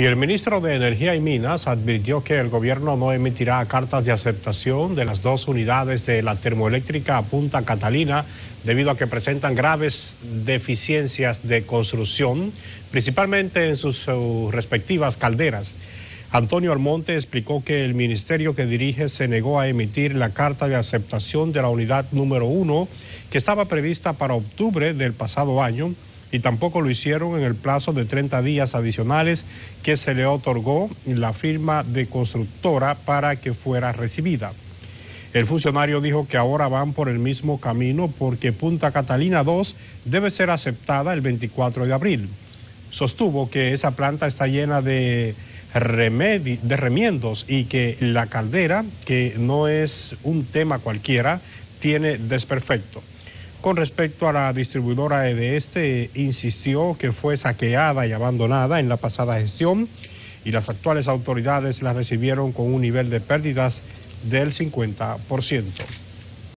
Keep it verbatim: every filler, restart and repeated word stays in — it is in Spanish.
Y el ministro de Energía y Minas advirtió que el gobierno no emitirá cartas de aceptación de las dos unidades de la termoeléctrica Punta Catalina debido a que presentan graves deficiencias de construcción, principalmente en sus uh, respectivas calderas. Antonio Almonte explicó que el ministerio que dirige se negó a emitir la carta de aceptación de la unidad número uno, que estaba prevista para octubre del pasado año, y tampoco lo hicieron en el plazo de treinta días adicionales que se le otorgó la firma de constructora para que fuera recibida. El funcionario dijo que ahora van por el mismo camino porque Punta Catalina dos debe ser aceptada el veinticuatro de abril. Sostuvo que esa planta está llena de, remedi, de remiendos y que la caldera, que no es un tema cualquiera, tiene desperfecto. Con respecto a la distribuidora E D E, insistió que fue saqueada y abandonada en la pasada gestión y las actuales autoridades la recibieron con un nivel de pérdidas del cincuenta por ciento.